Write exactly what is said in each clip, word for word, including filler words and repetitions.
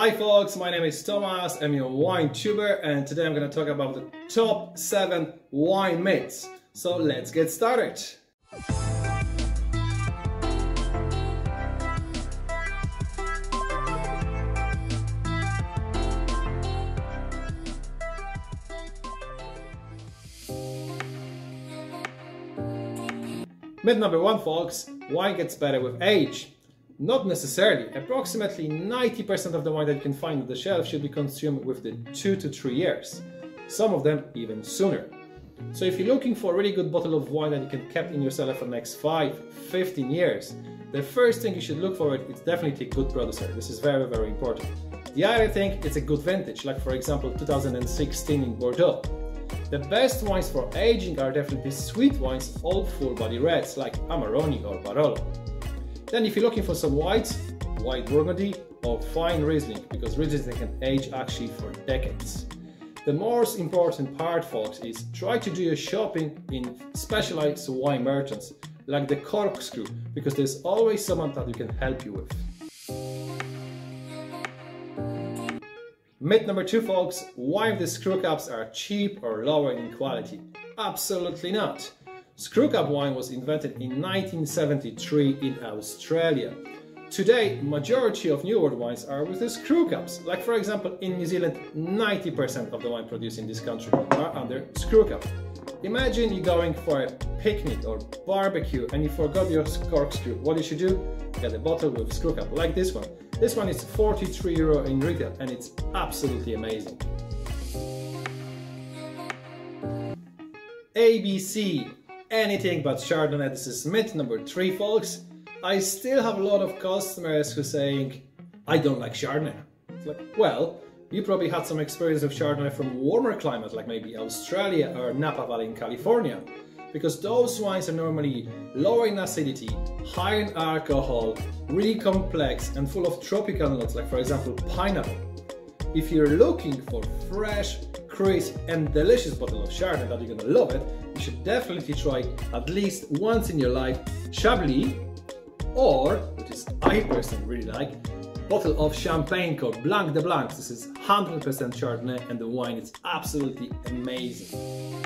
Hi folks, my name is Thomas, I'm your Wine Tuber, and today I'm going to talk about the top seven wine myths. So let's get started. Myth number one, folks, wine gets better with age. Not necessarily. Approximately ninety percent of the wine that you can find on the shelf should be consumed within two to three years. Some of them even sooner. So if you're looking for a really good bottle of wine that you can keep in your cellar for the next five, fifteen years, the first thing you should look for is definitely a good producer. This is very, very important. The other thing is a good vintage, like for example two thousand sixteen in Bordeaux. The best wines for aging are definitely sweet wines, old full body reds like Amarone or Barolo. Then if you're looking for some whites, white Burgundy or fine Riesling, because Riesling can age actually for decades. The most important part, folks, is try to do your shopping in specialized wine merchants, like the Corkscrew, because there's always someone that you can help you with. Myth number two, folks, why the screw cups are cheap or lower in quality? Absolutely not. Screw cup wine was invented in nineteen seventy-three in Australia. Today, majority of New World wines are with the screw cups. Like for example, in New Zealand, ninety percent of the wine produced in this country are under screw cup. Imagine you're going for a picnic or barbecue and you forgot your corkscrew. What you should do? Get a bottle with screw cup, like this one. This one is forty-three euro in retail and it's absolutely amazing. A B C. Anything but Chardonnay. This is myth number three, folks. I still have a lot of customers who are saying, I don't like Chardonnay. It's like, well, you probably had some experience with Chardonnay from warmer climate, like maybe Australia or Napa Valley in California, because those wines are normally lower in acidity, high in alcohol, really complex and full of tropical notes, like for example pineapple. If you're looking for fresh, crisp and delicious bottle of Chardonnay that you're gonna love it, you should definitely try at least once in your life Chablis, or, which is I personally really like, bottle of Champagne called Blanc de Blancs. This is one hundred percent Chardonnay and the wine is absolutely amazing.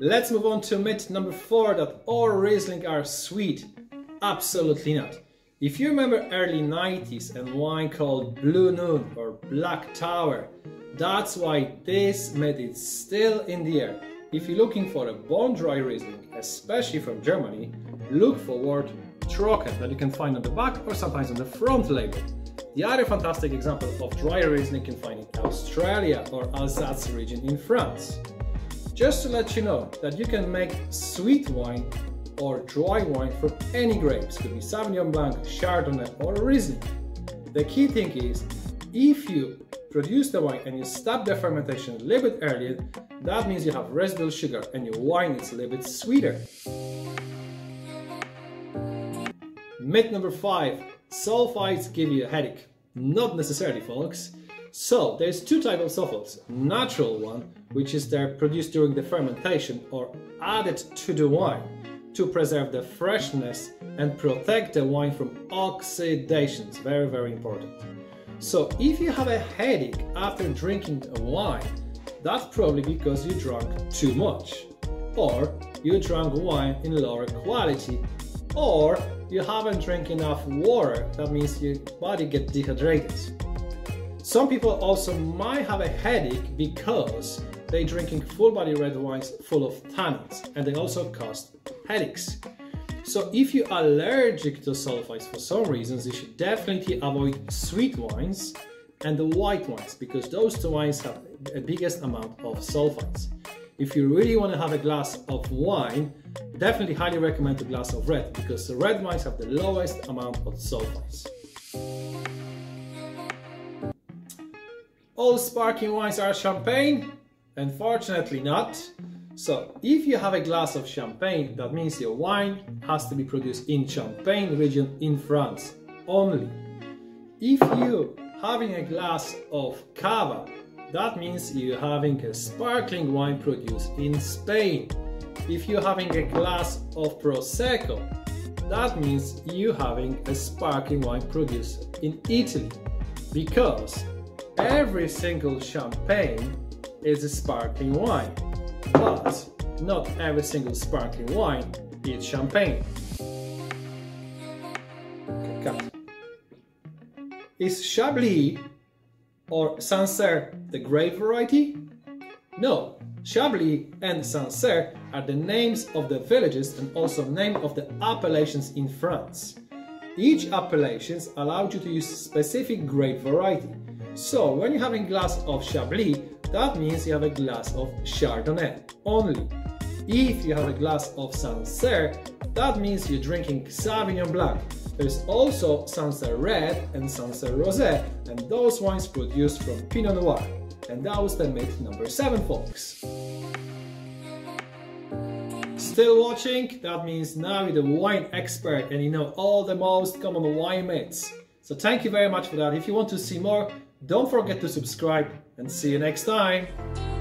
Let's move on to myth number four, that all Riesling are sweet. Absolutely not. If you remember early nineties and wine called Blue Nun or Black Tower, that's why this myth is still in the air. If you're looking for a bone dry Riesling, especially from Germany, look for word Trocken that you can find on the back or sometimes on the front label. The other fantastic example of dry Riesling you can find in Australia or Alsace region in France. Just to let you know that you can make sweet wine or dry wine from any grapes, could be Sauvignon Blanc, Chardonnay or Riesling. The key thing is, if you produce the wine and you stop the fermentation a little bit earlier, that means you have residual sugar and your wine is a little bit sweeter. Myth number five, sulfites give you a headache. Not necessarily, folks. So there's two types of sulfites, natural one, which is they're produced during the fermentation or added to the wine to preserve the freshness and protect the wine from oxidation. It's very, very important. So if you have a headache after drinking a wine, that's probably because you drank too much, or you drank wine in lower quality, or you haven't drank enough water, that means your body gets dehydrated. Some people also might have a headache because they're drinking full-body red wines full of tannins, and they also cause headaches. So if you're allergic to sulfites for some reasons, you should definitely avoid sweet wines and the white wines, because those two wines have the biggest amount of sulfites. If you really want to have a glass of wine, definitely highly recommend a glass of red, because the red wines have the lowest amount of sulfites. All sparkling wines are champagne? Unfortunately not. So if you have a glass of champagne, that means your wine has to be produced in Champagne region in France only. If you're having a glass of Cava, that means you're having a sparkling wine produced in Spain. If you're having a glass of Prosecco, That means you having a sparkling wine produced in Italy, because every single champagne is a sparkling wine, but not every single sparkling wine is champagne. Cut. Is Chablis or Sancerre the grape variety? No, Chablis and Sancerre are the names of the villages and also name of the appellations in France. Each appellation allows you to use specific grape variety. So when you have a glass of Chablis, that means you have a glass of Chardonnay only. If you have a glass of Sancerre, that means you're drinking Sauvignon Blanc. There's also Sancerre Red and Sancerre Rosé, and those wines produced from Pinot Noir. And that was the myth number seven, folks. Still watching? That means now you're the wine expert and you know all the most common wine myths. So thank you very much for that. If you want to see more, don't forget to subscribe, and see you next time.